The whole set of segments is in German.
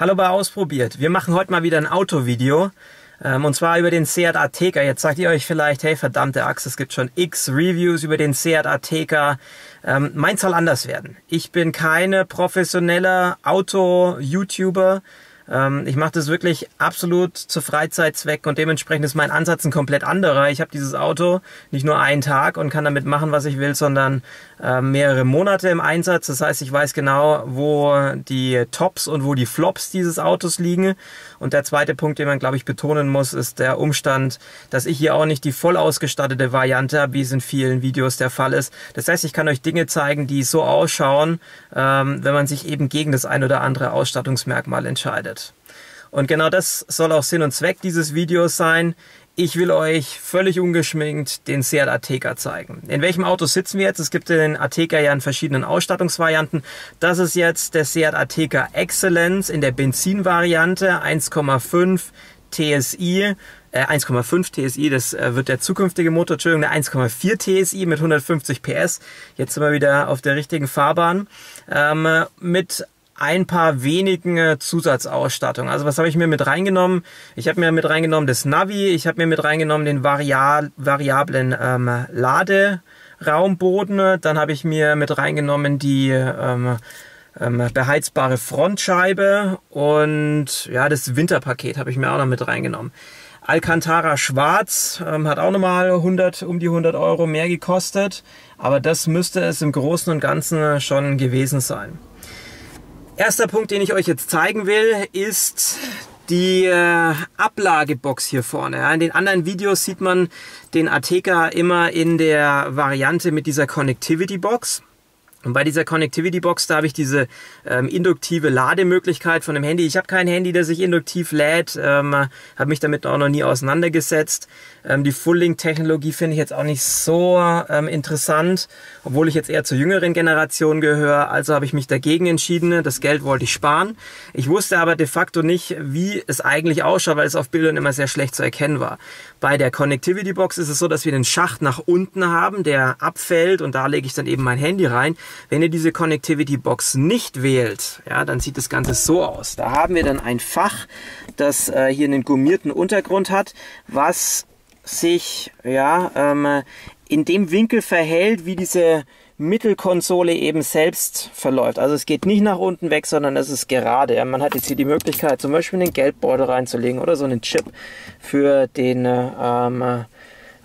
Hallo bei Ausprobiert. Wir machen heute mal wieder ein Autovideo und zwar über den Seat Ateca. Jetzt sagt ihr euch vielleicht, hey verdammte Axt, es gibt schon x Reviews über den Seat Ateca. Meins soll anders werden. Ich bin keine professionelle Auto-YouTuber. Ich mache das wirklich absolut zu Freizeitzwecken und dementsprechend ist mein Ansatz ein komplett anderer. Ich habe dieses Auto nicht nur einen Tag und kann damit machen, was ich will, sondern mehrere Monate im Einsatz. Das heißt, ich weiß genau, wo die Tops und wo die Flops dieses Autos liegen. Und der zweite Punkt, den man, glaube ich, betonen muss, ist der Umstand, dass ich hier auch nicht die voll ausgestattete Variante habe, wie es in vielen Videos der Fall ist. Das heißt, ich kann euch Dinge zeigen, die so ausschauen, wenn man sich eben gegen das ein oder andere Ausstattungsmerkmal entscheidet. Und genau das soll auch Sinn und Zweck dieses Videos sein. Ich will euch völlig ungeschminkt den Seat Ateca zeigen. In welchem Auto sitzen wir jetzt? Es gibt den Ateca ja in verschiedenen Ausstattungsvarianten. Das ist jetzt der Seat Ateca Excellence in der Benzinvariante 1,5 TSI. 1,5 TSI, das wird der zukünftige Motor, Entschuldigung, der 1,4 TSI mit 150 PS. Jetzt sind wir wieder auf der richtigen Fahrbahn. Mit ein paar wenigen Zusatzausstattungen. Also was habe ich mir mit reingenommen? Ich habe mir mit reingenommen das Navi, ich habe mir mit reingenommen den variablen Laderaumboden, dann habe ich mir mit reingenommen die beheizbare Frontscheibe und ja, das Winterpaket habe ich mir auch noch mit reingenommen. Alcantara Schwarz hat auch nochmal um die 100 Euro mehr gekostet, aber das müsste es im Großen und Ganzen schon gewesen sein. Erster Punkt, den ich euch jetzt zeigen will, ist die Ablagebox hier vorne. Ja, in den anderen Videos sieht man den Ateca immer in der Variante mit dieser Connectivity Box. Und bei dieser Connectivity Box, da habe ich diese induktive Lademöglichkeit von dem Handy. Ich habe kein Handy, das sich induktiv lädt, habe mich damit auch noch nie auseinandergesetzt. Die Full-Link-Technologie finde ich jetzt auch nicht so interessant, obwohl ich jetzt eher zur jüngeren Generation gehöre. Also habe ich mich dagegen entschieden. Das Geld wollte ich sparen. Ich wusste aber de facto nicht, wie es eigentlich ausschaut, weil es auf Bildern immer sehr schlecht zu erkennen war. Bei der Connectivity Box ist es so, dass wir den Schacht nach unten haben, der abfällt und da lege ich dann eben mein Handy rein. Wenn ihr diese Connectivity Box nicht wählt, ja, dann sieht das Ganze so aus. Da haben wir dann ein Fach, das hier einen gummierten Untergrund hat, was sich ja, in dem Winkel verhält, wie diese Mittelkonsole eben selbst verläuft. Also es geht nicht nach unten weg, sondern es ist gerade. Ja. Man hat jetzt hier die Möglichkeit, zum Beispiel einen Geldbeutel reinzulegen oder so einen Chip für den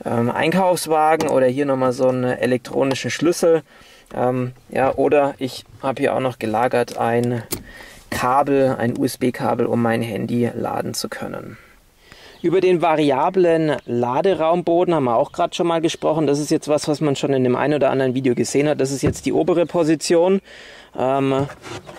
Einkaufswagen oder hier nochmal so einen elektronischen Schlüssel. Ja, oder ich habe hier auch noch gelagert ein Kabel, ein USB-Kabel, um mein Handy laden zu können. Über den variablen Laderaumboden haben wir auch gerade schon mal gesprochen. Das ist jetzt was, was man schon in dem einen oder anderen Video gesehen hat. Das ist jetzt die obere Position. Und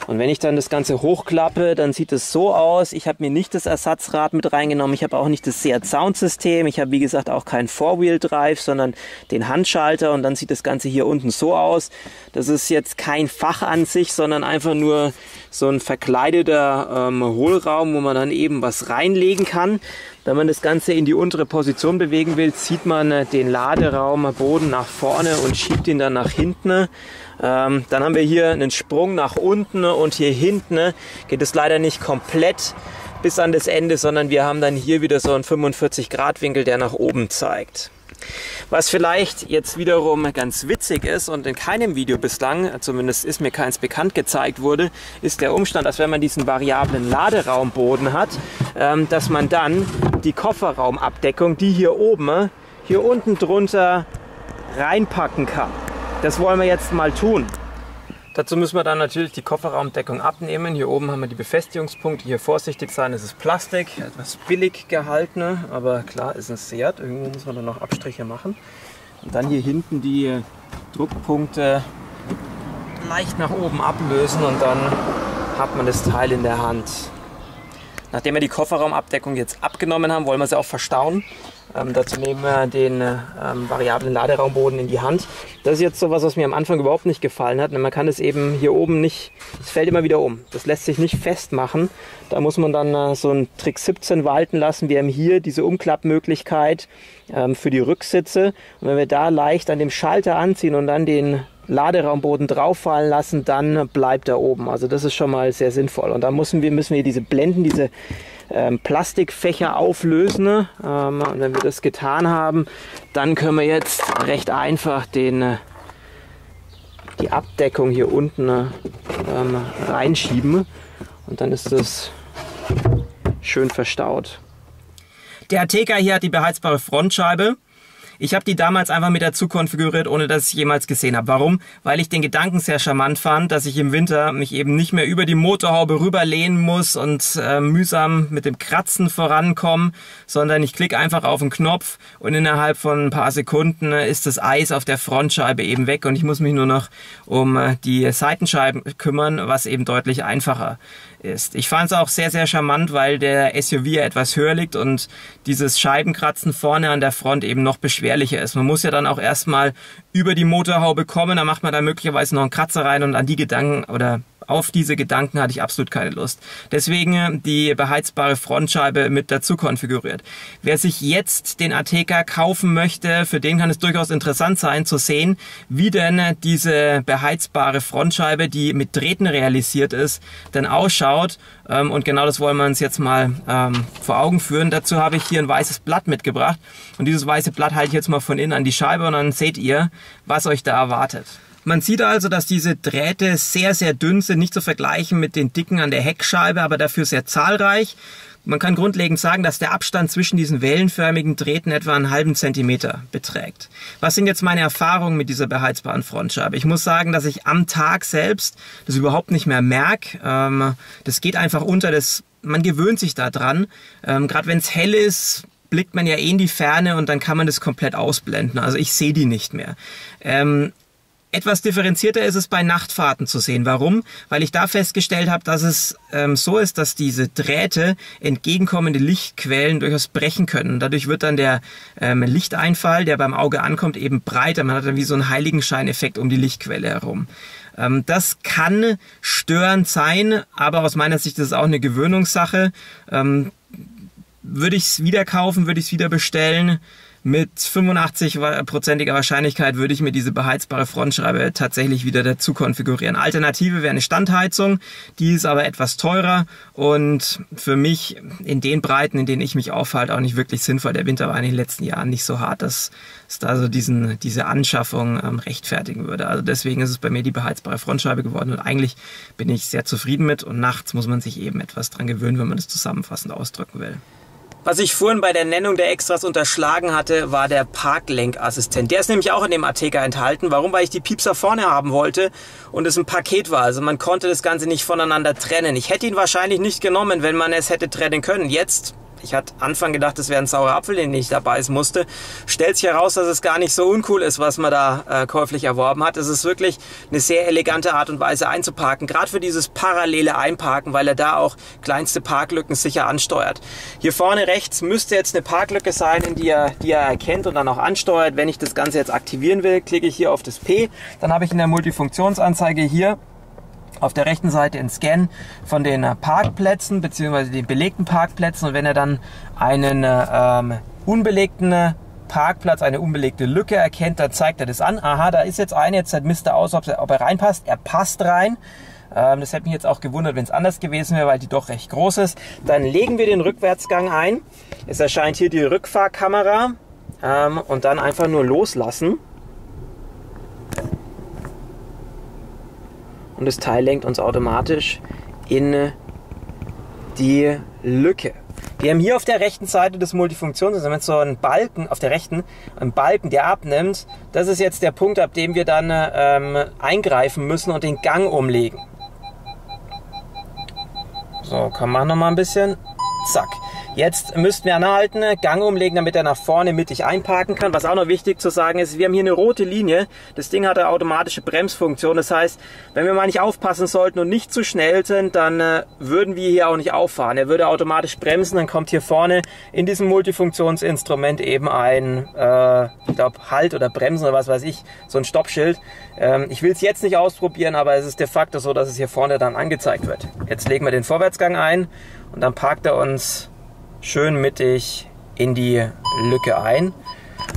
wenn ich dann das Ganze hochklappe, dann sieht es so aus. Ich habe mir nicht das Ersatzrad mit reingenommen. Ich habe auch nicht das Seat Sound System. Ich habe, wie gesagt, auch kein Four-Wheel Drive, sondern den Handschalter. Und dann sieht das Ganze hier unten so aus. Das ist jetzt kein Fach an sich, sondern einfach nur so ein verkleideter Hohlraum, wo man dann eben was reinlegen kann. Wenn man das Ganze in die untere Position bewegen will, zieht man den Laderaumboden nach vorne und schiebt ihn dann nach hinten. Dann haben wir hier einen Sprung nach unten und hier hinten geht es leider nicht komplett bis an das Ende, sondern wir haben dann hier wieder so einen 45-Grad-Winkel, der nach oben zeigt. Was vielleicht jetzt wiederum ganz witzig ist und in keinem Video bislang, zumindest ist mir keins bekannt, gezeigt wurde, ist der Umstand, dass wenn man diesen variablen Laderaumboden hat, dass man dann die Kofferraumabdeckung, die hier oben, hier unten drunter reinpacken kann. Das wollen wir jetzt mal tun. Dazu müssen wir dann natürlich die Kofferraumdeckung abnehmen. Hier oben haben wir die Befestigungspunkte. Hier vorsichtig sein, es ist Plastik, etwas billig gehalten, aber klar ist ein Seat. Irgendwo muss man dann noch Abstriche machen. Und dann hier hinten die Druckpunkte leicht nach oben ablösen und dann hat man das Teil in der Hand. Nachdem wir die Kofferraumabdeckung jetzt abgenommen haben, wollen wir sie auch verstauen. Dazu nehmen wir den variablen Laderaumboden in die Hand. Das ist jetzt sowas, was mir am Anfang überhaupt nicht gefallen hat. Man kann es eben hier oben nicht, es fällt immer wieder um. Das lässt sich nicht festmachen. Da muss man dann so einen Trick 17 walten lassen. Wir haben hier diese Umklappmöglichkeit für die Rücksitze. Und wenn wir da leicht an dem Schalter anziehen und dann den Laderaumboden drauf fallen lassen, dann bleibt er oben. Also das ist schon mal sehr sinnvoll. Und dann müssen wir diese Blenden, diese Plastikfächer auflösen. Und wenn wir das getan haben, dann können wir jetzt recht einfach die Abdeckung hier unten reinschieben. Und dann ist das schön verstaut. Der Ateca hier hat die beheizbare Frontscheibe. Ich habe die damals einfach mit dazu konfiguriert, ohne dass ich jemals gesehen habe. Warum? Weil ich den Gedanken sehr charmant fand, dass ich im Winter mich eben nicht mehr über die Motorhaube rüberlehnen muss und mühsam mit dem Kratzen vorankomme, sondern ich klicke einfach auf den Knopf und innerhalb von ein paar Sekunden ist das Eis auf der Frontscheibe eben weg und ich muss mich nur noch um die Seitenscheiben kümmern, was eben deutlich einfacher ist. Ich fand es auch sehr, sehr charmant, weil der SUV ja etwas höher liegt und dieses Scheibenkratzen vorne an der Front eben noch beschwerlicher ist. Man muss ja dann auch erstmal über die Motorhaube kommen, da macht man dann möglicherweise noch einen Kratzer rein und an die Gedanken oder auf diese Gedanken hatte ich absolut keine Lust. Deswegen die beheizbare Frontscheibe mit dazu konfiguriert. Wer sich jetzt den Ateca kaufen möchte, für den kann es durchaus interessant sein zu sehen, wie denn diese beheizbare Frontscheibe, die mit Drähten realisiert ist, dann ausschaut. Und genau das wollen wir uns jetzt mal vor Augen führen. Dazu habe ich hier ein weißes Blatt mitgebracht. Und dieses weiße Blatt halte ich jetzt mal von innen an die Scheibe und dann seht ihr, was euch da erwartet. Man sieht also, dass diese Drähte sehr, sehr dünn sind, nicht zu vergleichen mit den dicken an der Heckscheibe, aber dafür sehr zahlreich. Man kann grundlegend sagen, dass der Abstand zwischen diesen wellenförmigen Drähten etwa einen halben Zentimeter beträgt. Was sind jetzt meine Erfahrungen mit dieser beheizbaren Frontscheibe? Ich muss sagen, dass ich am Tag selbst das überhaupt nicht mehr merke. Das geht einfach unter, man gewöhnt sich da dran. Gerade wenn es hell ist, blickt man ja eh in die Ferne und dann kann man das komplett ausblenden. Also ich sehe die nicht mehr. Etwas differenzierter ist es bei Nachtfahrten zu sehen. Warum? Weil ich da festgestellt habe, dass es so ist, dass diese Drähte entgegenkommende Lichtquellen durchaus brechen können. Dadurch wird dann der Lichteinfall, der beim Auge ankommt, eben breiter. Man hat dann wie so einen Heiligenscheineffekt um die Lichtquelle herum. Das kann störend sein, aber aus meiner Sicht ist es auch eine Gewöhnungssache. Würde ich es wieder kaufen, würde ich es wieder bestellen? Mit 85%iger Wahrscheinlichkeit würde ich mir diese beheizbare Frontscheibe tatsächlich wieder dazu konfigurieren. Alternative wäre eine Standheizung, die ist aber etwas teurer und für mich in den Breiten, in denen ich mich aufhalte, auch nicht wirklich sinnvoll. Der Winter war in den letzten Jahren nicht so hart, dass es da so diese Anschaffung rechtfertigen würde. Also deswegen ist es bei mir die beheizbare Frontscheibe geworden und eigentlich bin ich sehr zufrieden mit und nachts muss man sich eben etwas dran gewöhnen, wenn man es zusammenfassend ausdrücken will. Was ich vorhin bei der Nennung der Extras unterschlagen hatte, war der Parklenkassistent. Der ist nämlich auch in dem Ateca enthalten. Warum? Weil ich die Piepser vorne haben wollte und es ein Paket war. Also man konnte das Ganze nicht voneinander trennen. Ich hätte ihn wahrscheinlich nicht genommen, wenn man es hätte trennen können. Jetzt, ich hatte Anfang gedacht, das wäre ein saurer Apfel, den ich da beißen musste. Stellt sich heraus, dass es gar nicht so uncool ist, was man da käuflich erworben hat. Es ist wirklich eine sehr elegante Art und Weise einzuparken. Gerade für dieses parallele Einparken, weil er da auch kleinste Parklücken sicher ansteuert. Hier vorne rechts müsste jetzt eine Parklücke sein, die er erkennt und dann auch ansteuert. Wenn ich das Ganze jetzt aktivieren will, klicke ich hier auf das P. Dann habe ich in der Multifunktionsanzeige hier auf der rechten Seite einen Scan von den Parkplätzen bzw. den belegten Parkplätzen. Und wenn er dann einen unbelegten Parkplatz, eine unbelegte Lücke erkennt, dann zeigt er das an. Aha, da ist jetzt eine, jetzt misst er aus, ob er reinpasst. Er passt rein. Das hätte mich jetzt auch gewundert, wenn es anders gewesen wäre, weil die doch recht groß ist. Dann legen wir den Rückwärtsgang ein. Es erscheint hier die Rückfahrkamera und dann einfach nur loslassen. Und das Teil lenkt uns automatisch in die Lücke. Wir haben hier auf der rechten Seite des Multifunktions, also so einen Balken, auf der rechten, einen Balken, der abnimmt. Das ist jetzt der Punkt, ab dem wir dann eingreifen müssen und den Gang umlegen. So, kann man noch mal ein bisschen. Zack. Jetzt müssten wir anhalten, Gang umlegen, damit er nach vorne mittig einparken kann. Was auch noch wichtig zu sagen ist, wir haben hier eine rote Linie. Das Ding hat eine automatische Bremsfunktion. Das heißt, wenn wir mal nicht aufpassen sollten und nicht zu schnell sind, dann würden wir hier auch nicht auffahren. Er würde automatisch bremsen, dann kommt hier vorne in diesem Multifunktionsinstrument eben ein, ich glaube, Halt oder Bremsen oder was weiß ich, so ein Stoppschild. Ich will es jetzt nicht ausprobieren, aber es ist de facto so, dass es hier vorne dann angezeigt wird. Jetzt legen wir den Vorwärtsgang ein und dann parkt er uns schön mittig in die Lücke ein.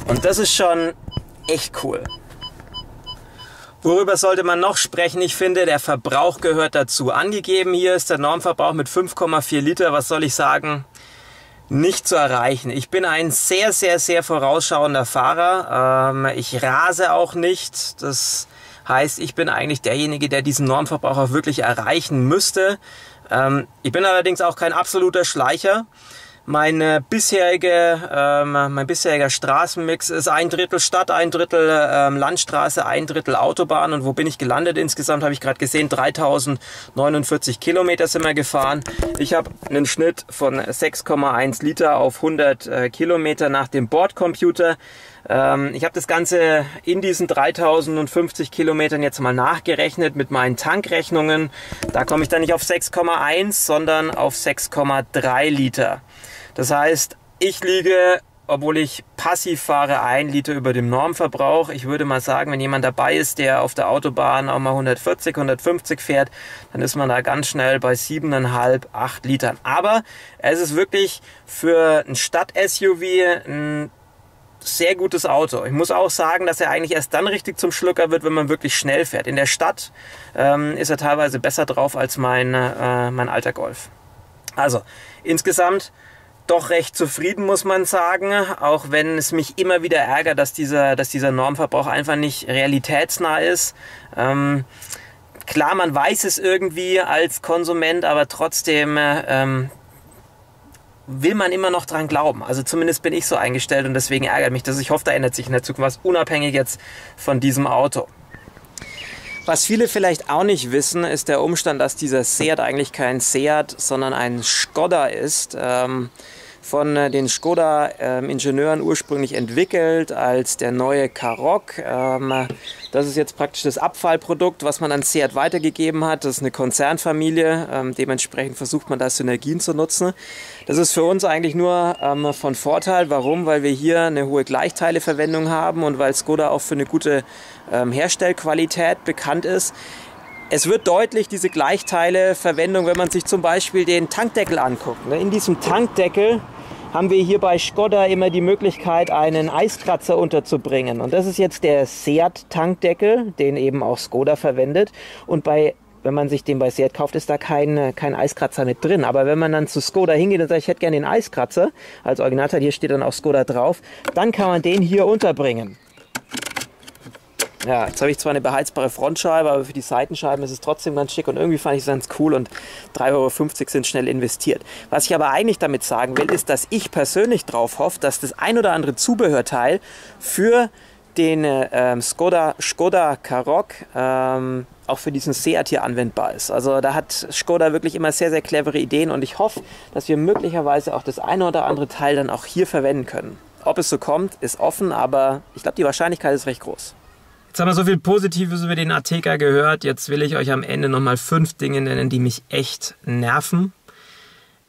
Und das ist schon echt cool. Worüber sollte man noch sprechen? Ich finde, der Verbrauch gehört dazu. Angegeben hier ist der Normverbrauch mit 5,4 Liter, was soll ich sagen, nicht zu erreichen. Ich bin ein sehr, sehr, sehr vorausschauender Fahrer. Ich rase auch nicht. Das heißt, ich bin eigentlich derjenige, der diesen Normverbrauch auch wirklich erreichen müsste. Ich bin allerdings auch kein absoluter Schleicher. Mein bisheriger Straßenmix ist 1/3 Stadt, 1/3 Landstraße, 1/3 Autobahn. Und wo bin ich gelandet? Insgesamt habe ich gerade gesehen, 3049 Kilometer sind wir gefahren. Ich habe einen Schnitt von 6,1 Liter auf 100 Kilometer nach dem Bordcomputer. Ich habe das Ganze in diesen 3050 Kilometern jetzt mal nachgerechnet mit meinen Tankrechnungen. Da komme ich dann nicht auf 6,1, sondern auf 6,3 Liter. Das heißt, ich liege, obwohl ich passiv fahre, 1 Liter über dem Normverbrauch. Ich würde mal sagen, wenn jemand dabei ist, der auf der Autobahn auch mal 140, 150 fährt, dann ist man da ganz schnell bei 7,5, 8 Litern. Aber es ist wirklich für ein Stadt-SUV ein sehr gutes Auto. Ich muss auch sagen, dass er eigentlich erst dann richtig zum Schlucker wird, wenn man wirklich schnell fährt. In der Stadt ist er teilweise besser drauf als mein alter Golf. Also insgesamt doch recht zufrieden, muss man sagen, auch wenn es mich immer wieder ärgert, dass dieser Normverbrauch einfach nicht realitätsnah ist. Klar, man weiß es irgendwie als Konsument, aber trotzdem will man immer noch dran glauben. Also zumindest bin ich so eingestellt und deswegen ärgert mich das. Ich hoffe, da ändert sich in der Zukunft was, unabhängig jetzt von diesem Auto. Was viele vielleicht auch nicht wissen, ist der Umstand, dass dieser Seat eigentlich kein Seat, sondern ein Skoda ist. Von den Skoda-Ingenieuren ursprünglich entwickelt als der neue Karoq. Das ist jetzt praktisch das Abfallprodukt, was man an Seat weitergegeben hat. Das ist eine Konzernfamilie, dementsprechend versucht man da Synergien zu nutzen. Das ist für uns eigentlich nur von Vorteil. Warum? Weil wir hier eine hohe Gleichteileverwendung haben und weil Skoda auch für eine gute Herstellqualität bekannt ist. Es wird deutlich, diese Gleichteile-Verwendung, wenn man sich zum Beispiel den Tankdeckel anguckt. In diesem Tankdeckel haben wir hier bei Skoda immer die Möglichkeit, einen Eiskratzer unterzubringen. Und das ist jetzt der Seat-Tankdeckel, den eben auch Skoda verwendet. Und wenn man sich den bei Seat kauft, ist da kein Eiskratzer mit drin. Aber wenn man dann zu Skoda hingeht und sagt, ich hätte gerne den Eiskratzer, als Originalteil, hier steht dann auch Skoda drauf, dann kann man den hier unterbringen. Ja, jetzt habe ich zwar eine beheizbare Frontscheibe, aber für die Seitenscheiben ist es trotzdem ganz schick und irgendwie fand ich es ganz cool und 3,50 € sind schnell investiert. Was ich aber eigentlich damit sagen will, ist, dass ich persönlich drauf hoffe, dass das ein oder andere Zubehörteil für den Skoda Karoq auch für diesen Seat hier anwendbar ist. Also da hat Skoda wirklich immer sehr, sehr clevere Ideen und ich hoffe, dass wir möglicherweise auch das eine oder andere Teil dann auch hier verwenden können. Ob es so kommt, ist offen, aber ich glaube, die Wahrscheinlichkeit ist recht groß. Jetzt haben wir so viel Positives über den Ateca gehört. Jetzt will ich euch am Ende nochmal 5 Dinge nennen, die mich echt nerven.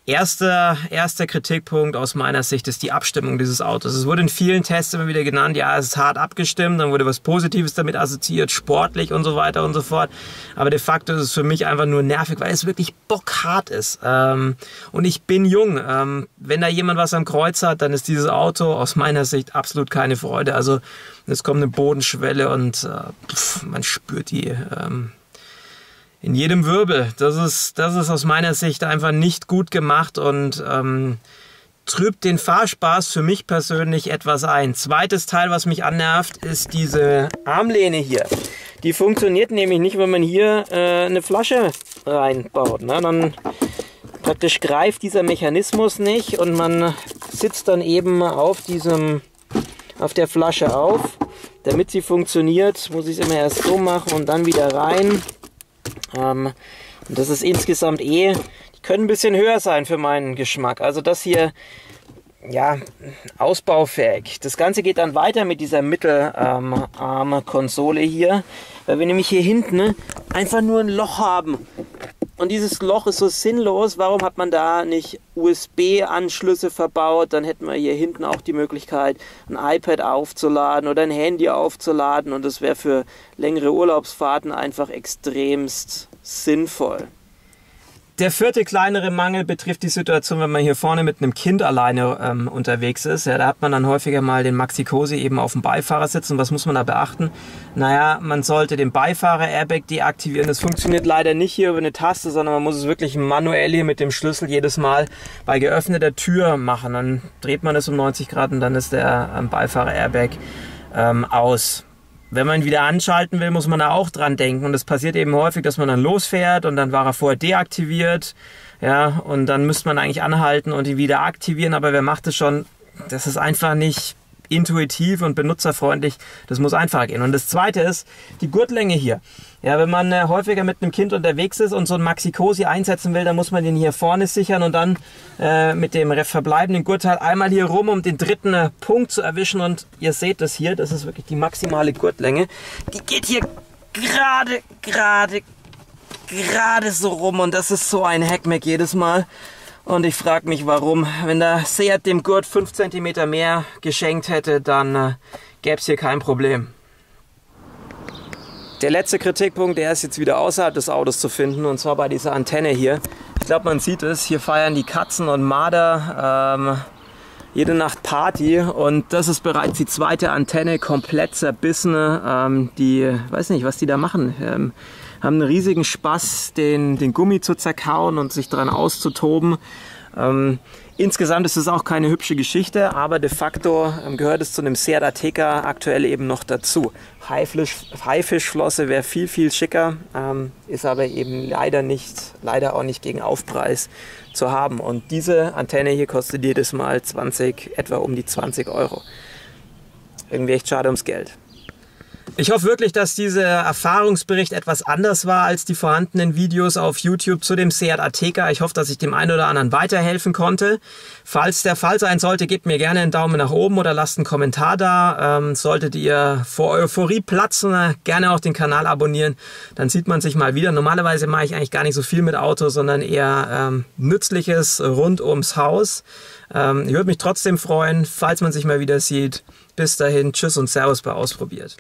Erster Kritikpunkt aus meiner Sicht ist die Abstimmung dieses Autos. Es wurde in vielen Tests immer wieder genannt, ja, es ist hart abgestimmt, dann wurde was Positives damit assoziiert, sportlich und so weiter und so fort. Aber de facto ist es für mich einfach nur nervig, weil es wirklich bockhart ist. Und ich bin jung. Wenn da jemand was am Kreuz hat, dann ist dieses Auto aus meiner Sicht absolut keine Freude. Also es kommt eine Bodenschwelle und man spürt die in jedem Wirbel. Das ist aus meiner Sicht einfach nicht gut gemacht und trübt den Fahrspaß für mich persönlich etwas ein. Zweites Teil, was mich annervt, ist diese Armlehne hier. Die funktioniert nämlich nicht, wenn man hier eine Flasche reinbaut. Ne? Dann praktisch greift dieser Mechanismus nicht und man sitzt dann eben auf der Flasche auf. Damit sie funktioniert, muss ich es immer erst so machen und dann wieder rein. Und das ist insgesamt die können ein bisschen höher sein für meinen Geschmack. Also das hier, ja, ausbaufähig. Das Ganze geht dann weiter mit dieser Mittelarm-Konsole hier, weil wir nämlich hier hinten einfach nur ein Loch haben. Und dieses Loch ist so sinnlos. Warum hat man da nicht USB-Anschlüsse verbaut? Dann hätten wir hier hinten auch die Möglichkeit, ein iPad aufzuladen oder ein Handy aufzuladen. Und das wäre für längere Urlaubsfahrten einfach extremst sinnvoll. Der vierte kleinere Mangel betrifft die Situation, wenn man hier vorne mit einem Kind alleine unterwegs ist. Ja, da hat man dann häufiger mal den Maxi-Cosi eben auf dem Beifahrersitz. Und was muss man da beachten? Naja, man sollte den Beifahrer-Airbag deaktivieren. Das funktioniert leider nicht hier über eine Taste, sondern man muss es wirklich manuell hier mit dem Schlüssel jedes Mal bei geöffneter Tür machen. Dann dreht man es um 90 Grad und dann ist der Beifahrer-Airbag aus. Wenn man ihn wieder anschalten will, muss man da auch dran denken. Und es passiert eben häufig, dass man dann losfährt und dann war er vorher deaktiviert. Ja, und dann müsste man eigentlich anhalten und ihn wieder aktivieren. Aber wer macht es schon? Das ist einfach nicht intuitiv und benutzerfreundlich. Das muss einfach gehen. Und das Zweite ist die Gurtlänge hier. Ja, wenn man häufiger mit einem Kind unterwegs ist und so ein Maxi-Cosi einsetzen will, dann muss man den hier vorne sichern und dann mit dem verbleibenden Gurtteil einmal hier rum, um den dritten Punkt zu erwischen. Und ihr seht das hier, das ist wirklich die maximale Gurtlänge. Die geht hier gerade so rum und das ist so ein Heckmeck jedes Mal. Und ich frage mich, warum. Wenn der Seat dem Gurt 5 cm mehr geschenkt hätte, dann gäbe es hier kein Problem. Der letzte Kritikpunkt, der ist jetzt wieder außerhalb des Autos zu finden, und zwar bei dieser Antenne hier. Ich glaube, man sieht es, hier feiern die Katzen und Marder jede Nacht Party. Und das ist bereits die zweite Antenne, komplett zerbissene. Die, weiß nicht, was die da machen. Haben einen riesigen Spaß, den Gummi zu zerkauen und sich dran auszutoben. Insgesamt ist es auch keine hübsche Geschichte, aber de facto gehört es zu einem Seat Ateca aktuell eben noch dazu. Haifischflosse wäre viel, viel schicker, ist aber eben leider auch nicht gegen Aufpreis zu haben. Und diese Antenne hier kostet jedes Mal etwa um die 20 Euro. Irgendwie echt schade ums Geld. Ich hoffe wirklich, dass dieser Erfahrungsbericht etwas anders war als die vorhandenen Videos auf YouTube zu dem Seat Ateca. Ich hoffe, dass ich dem einen oder anderen weiterhelfen konnte. Falls der Fall sein sollte, gebt mir gerne einen Daumen nach oben oder lasst einen Kommentar da. Solltet ihr vor Euphorie platzen, gerne auch den Kanal abonnieren. Dann sieht man sich mal wieder. Normalerweise mache ich eigentlich gar nicht so viel mit Autos, sondern eher Nützliches rund ums Haus. Ich würde mich trotzdem freuen, falls man sich mal wieder sieht. Bis dahin, tschüss und servus bei Ausprobiert.